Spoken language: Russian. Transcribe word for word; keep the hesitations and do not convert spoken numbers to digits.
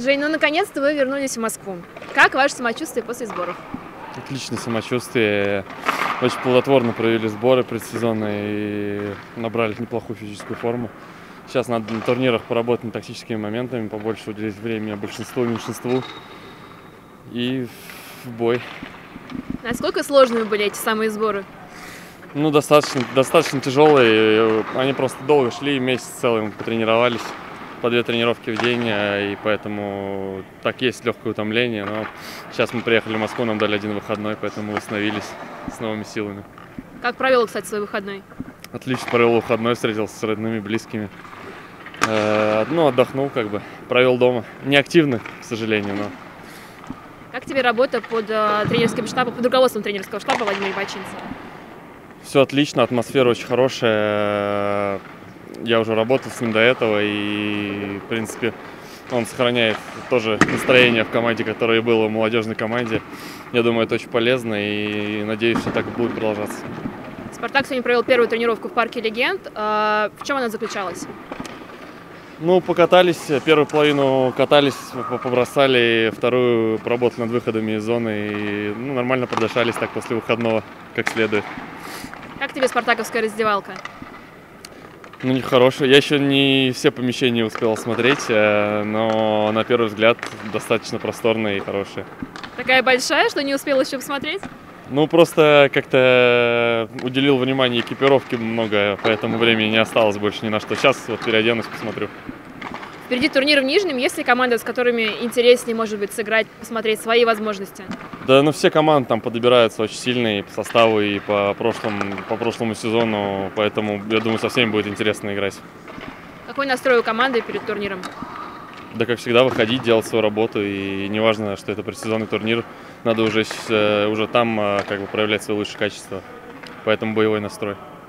Жень, ну наконец-то вы вернулись в Москву. Как ваше самочувствие после сборов? Отличное самочувствие. Очень плодотворно провели сборы предсезонные и набрали неплохую физическую форму. Сейчас надо на турнирах поработать над тактическими моментами, побольше уделить времени большинству и меньшинству. И в бой. Насколько сложными были эти самые сборы? Ну, достаточно, достаточно тяжелые. Они просто долго шли, месяц целый мы потренировались. По две тренировки в день, и поэтому так есть легкое утомление. Но сейчас мы приехали в Москву, нам дали один выходной, поэтому восстановились с новыми силами. Как провел, кстати, свой выходной? Отлично провел выходной, встретился с родными, близкими. Ну, отдохнул как бы, провел дома. Неактивно, к сожалению, но... Как тебе работа под тренерским штабом, под руководством тренерского штаба Вадима Рябачинцева? Все отлично, атмосфера очень хорошая. Я уже работал с ним до этого, и, в принципе, он сохраняет тоже настроение в команде, которое было в молодежной команде. Я думаю, это очень полезно, и надеюсь, что так и будет продолжаться. «Спартак» сегодня провел первую тренировку в парке «Легенд». В чем она заключалась? Ну, покатались. Первую половину катались, побросали, вторую поработали над выходами из зоны. И, ну, нормально продышались так после выходного, как следует. Как тебе спартаковская раздевалка? Ну, нехорошая. Я еще не все помещения успел смотреть, но на первый взгляд достаточно просторная и хорошая. Такая большая, что не успел еще посмотреть? Ну, просто как-то уделил внимание экипировке много, поэтому времени не осталось больше ни на что. Сейчас вот переоденусь, посмотрю. Впереди турнир в Нижнем. Есть ли команды, с которыми интереснее, может быть, сыграть, посмотреть свои возможности? Да, ну все команды там подбираются очень сильно и по составу, и по прошлому, по прошлому сезону, поэтому, я думаю, со всеми будет интересно играть. Какой настрой у команды перед турниром? Да, как всегда, выходить, делать свою работу, и неважно, что это предсезонный турнир, надо уже, уже там как бы проявлять свои лучшие качества, поэтому боевой настрой.